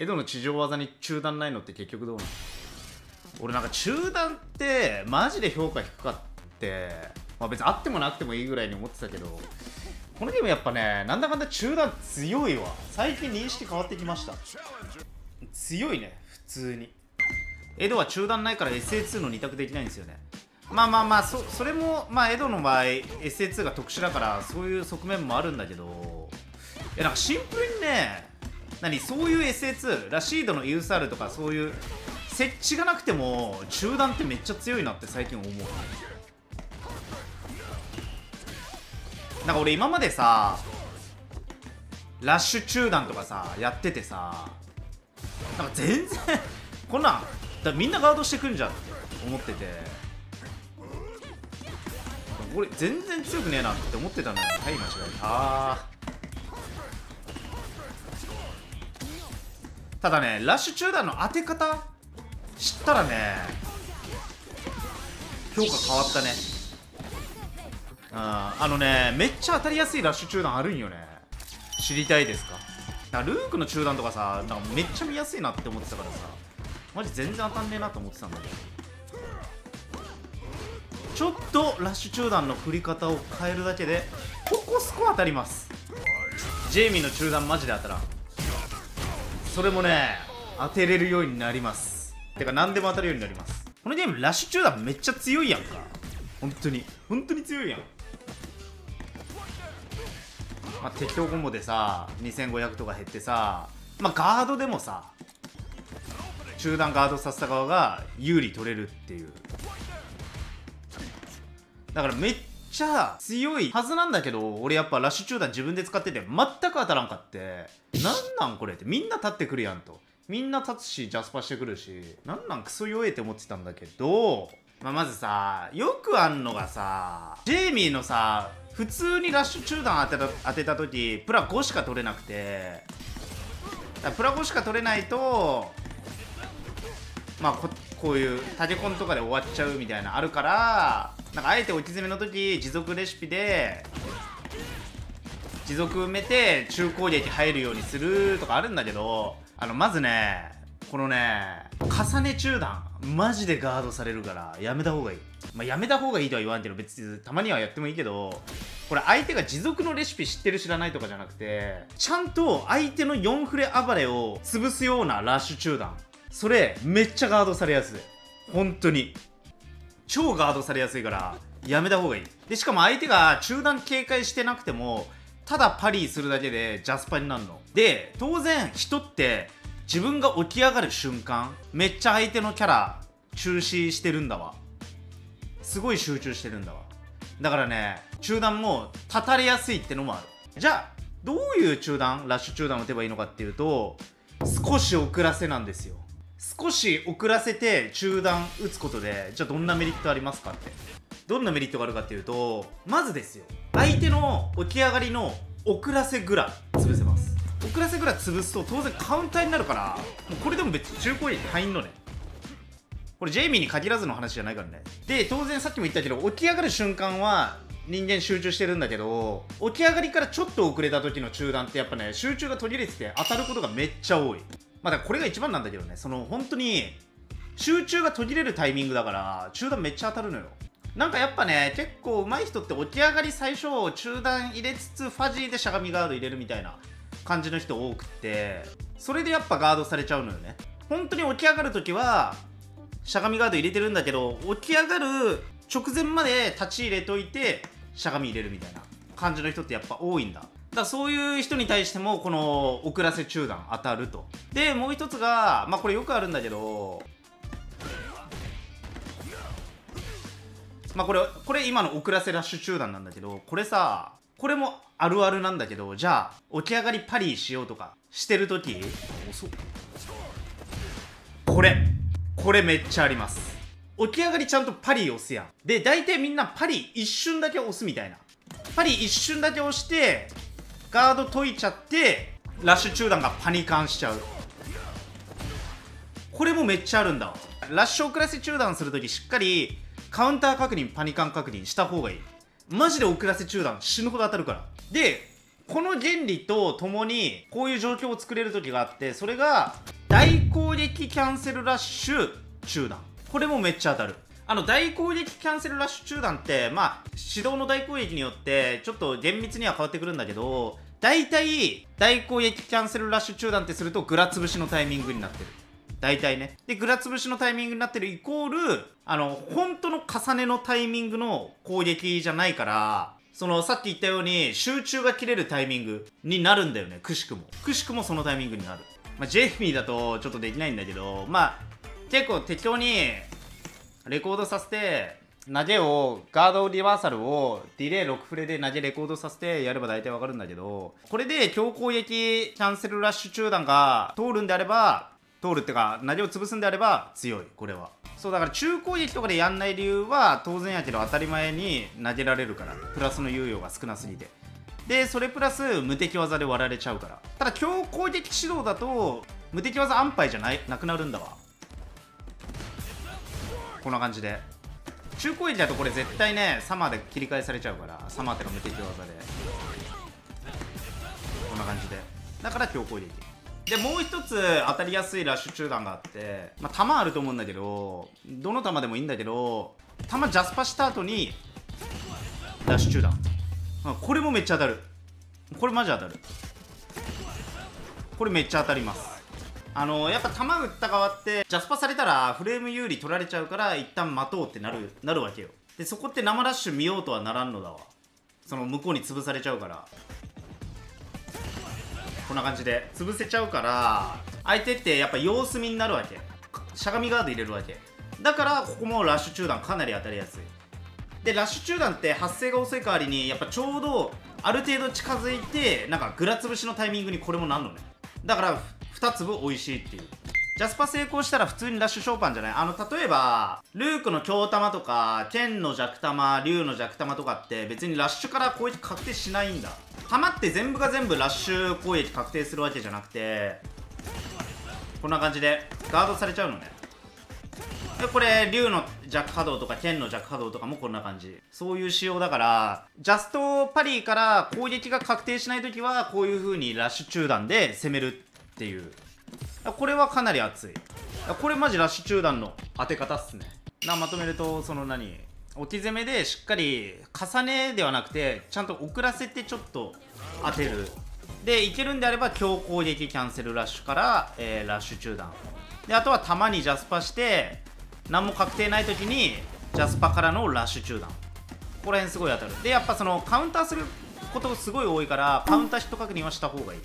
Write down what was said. エドの地上技に中段ないのって結局どうなの？俺なんか中段ってマジで評価低かって、まあ、別にあってもなくてもいいぐらいに思ってたけど、このゲームやっぱね、なんだかんだ中段強いわ。最近認識変わってきました。強いね、普通に。エドは中段ないから SA2 の2択できないんですよね。まあまあまあ、それも、まあ、エドの場合 SA2 が特殊だからそういう側面もあるんだけど、いやなんかシンプルにね、そういう SA2、ラシードの USR とかそういう設置がなくても中段ってめっちゃ強いなって最近思う。なんか俺今までさ、ラッシュ中段とかさやっててさ、なんか全然こんなんだ、みんなガードしてくんじゃんって思ってて、俺全然強くねえなって思ってたのよ。はい、間違えた。ただね、ラッシュ中段の当て方知ったらね、評価変わったね。あのね、めっちゃ当たりやすいラッシュ中段あるんよね。知りたいですか？なんかルークの中段とかさ、なんかめっちゃ見やすいなって思ってたからさ、マジ全然当たんねえなと思ってたんだけど、ちょっとラッシュ中段の振り方を変えるだけでここスコア当たります。ジェイミーの中段マジで当たらん。それもね、当てれるようになります。てか何でも当たるようになります。このゲームラッシュ中段めっちゃ強いやんか。本当に強いやん。まあ、適当コンボでさ2500とか減ってさ、まあ、ガードでもさ中段ガードさせた側が有利取れるっていう、だからめっちゃ強いはずなんだけど、俺やっぱラッシュ中段自分で使ってて全く当たらんかって、なんなんこれって、みんな立ってくるやんと、みんな立つしジャスパしてくるし、なんクソ弱えって思ってたんだけど、まあ、まずさよくあんのがさ、ジェイミーのさ普通にラッシュ中段当てた時プラ5しか取れなくて、プラ5しか取れないと、まあこういうタケコンとかで終わっちゃうみたいなあるから、なんかあえて置き詰めの時持続レシピで持続埋めて中攻撃入るようにするとかあるんだけど、まずねこのね重ね中段マジでガードされるからやめた方がいい。まあ、やめた方がいいとは言わんけど、別にたまにはやってもいいけど、これ相手が持続のレシピ知ってる知らないとかじゃなくて、ちゃんと相手の4フレ暴れを潰すようなラッシュ中段、それめっちゃガードされやすい。本当に超ガードされやすいからやめた方がいい。でしかも相手が中段警戒してなくてもただパリーするだけでジャスパになるので、当然人って自分が起き上がる瞬間めっちゃ相手のキャラ中止してるんだわ。すごい集中してるんだわ。だからね、中段も立たれやすいってのもある。じゃあどういう中段、ラッシュ中段を打てばいいのかっていうと、少し遅らせなんですよ。少し遅らせて中段打つことで、じゃあどんなメリットありますかって、どんなメリットがあるかっていうと、まずですよ、相手の起き上がりの遅らせぐらい潰せます。遅らせぐらい潰すと当然カウンターになるから、もうこれでも別に中攻撃入んのね。これジェイミーに限らずの話じゃないからね。で当然さっきも言ったけど、起き上がる瞬間は人間集中してるんだけど、起き上がりからちょっと遅れた時の中段ってやっぱね、集中が途切れてて当たることがめっちゃ多い。まあ、だからこれが一番なんだけどね、その本当に集中が途切れるタイミングだから中段めっちゃ当たるのよ。なんかやっぱね、結構上手い人って起き上がり最初中段入れつつファジーでしゃがみガード入れるみたいな感じの人多くって、それでやっぱガードされちゃうのよね。本当に起き上がる時はしゃがみガード入れてるんだけど、起き上がる直前まで立ち入れといてしゃがみ入れるみたいな感じの人ってやっぱ多いんだ。だからそういう人に対してもこの遅らせ中段当たると。でもう一つが、まあこれよくあるんだけど、まあこれ今の遅らせラッシュ中段なんだけど、これさ、これもあるあるなんだけど、じゃあ起き上がりパリーしようとかしてるとき、これめっちゃあります。起き上がりちゃんとパリー押すやん。で大体みんなパリー一瞬だけ押すみたいな、パリー一瞬だけ押してガード解いちゃってラッシュ中段がパニカンしちゃう。これもめっちゃあるんだわ。ラッシュ遅らせ中断するときしっかりカウンター確認、パニカン確認した方がいい。マジで遅らせ中断死ぬほど当たるから。でこの原理と共にこういう状況を作れる時があって、それが大攻撃キャンセルラッシュ中断。これもめっちゃ当たる。大攻撃キャンセルラッシュ中断って、指導の大攻撃によって、ちょっと厳密には変わってくるんだけど、大体、大攻撃キャンセルラッシュ中断ってすると、グラ潰しのタイミングになってる。大体ね。で、グラ潰しのタイミングになってるイコール、本当の重ねのタイミングの攻撃じゃないから、さっき言ったように、集中が切れるタイミングになるんだよね、くしくも。くしくもそのタイミングになる。ジェイミーだとちょっとできないんだけど、結構適当に、レコードさせて投げをガードリバーサルをディレイ6フレで投げレコードさせてやれば大体わかるんだけど、これで強攻撃キャンセルラッシュ中断が通るんであれば通るってか投げを潰すんであれば強い。これはそうだから、中攻撃とかでやんない理由は当然やけど当たり前に投げられるから、プラスの猶予が少なすぎて、でそれプラス無敵技で割られちゃうから。ただ強攻撃指導だと無敵技安牌じゃなくなるんだわ。こんな感じで中攻撃だとこれ絶対ねサマーで切り替えされちゃうから、サマーっての無敵技でこんな感じで、だから強攻撃でもう一つ当たりやすいラッシュ中断があって、弾あると思うんだけど、どの弾でもいいんだけど、弾ジャスパした後にラッシュ中断、これもめっちゃ当たる。これマジ当たる。これめっちゃ当たります。やっぱ弾打った側ってジャスパされたらフレーム有利取られちゃうから、一旦待とうってなるわけよ。でそこって生ラッシュ見ようとはならんのだわ、向こうに潰されちゃうから。こんな感じで潰せちゃうから、相手ってやっぱ様子見になるわけ、しゃがみガード入れるわけだから、ここもラッシュ中断かなり当たりやすい。でラッシュ中断って発生が遅い代わりに、やっぱちょうどある程度近づいてグラ潰しのタイミングにこれもなんのね。だから2粒美味しいっていう。ジャスパ成功したら普通にラッシュショーパンじゃない。例えばルークの強玉とか剣の弱玉竜の弱玉とかって別にラッシュから攻撃確定しないんだ。弾って全部が全部ラッシュ攻撃確定するわけじゃなくて、こんな感じでガードされちゃうのね。でこれ竜の弱波動とか剣の弱波動とかもこんな感じ、そういう仕様だから、ジャストパリーから攻撃が確定しない時はこういう風にラッシュ中断で攻めるっていう。これはかなり熱い。これマジラッシュ中断の当て方っすね。まとめると置き攻めでしっかり重ねではなくてちゃんと遅らせてちょっと当てる。でいけるんであれば強攻撃キャンセルラッシュから、ラッシュ中断で、あとは弾にジャスパして何も確定ない時にジャスパからのラッシュ中断、ここら辺すごい当たる。でやっぱカウンターすることすごい多いから、カウンターヒット確認はした方がいい。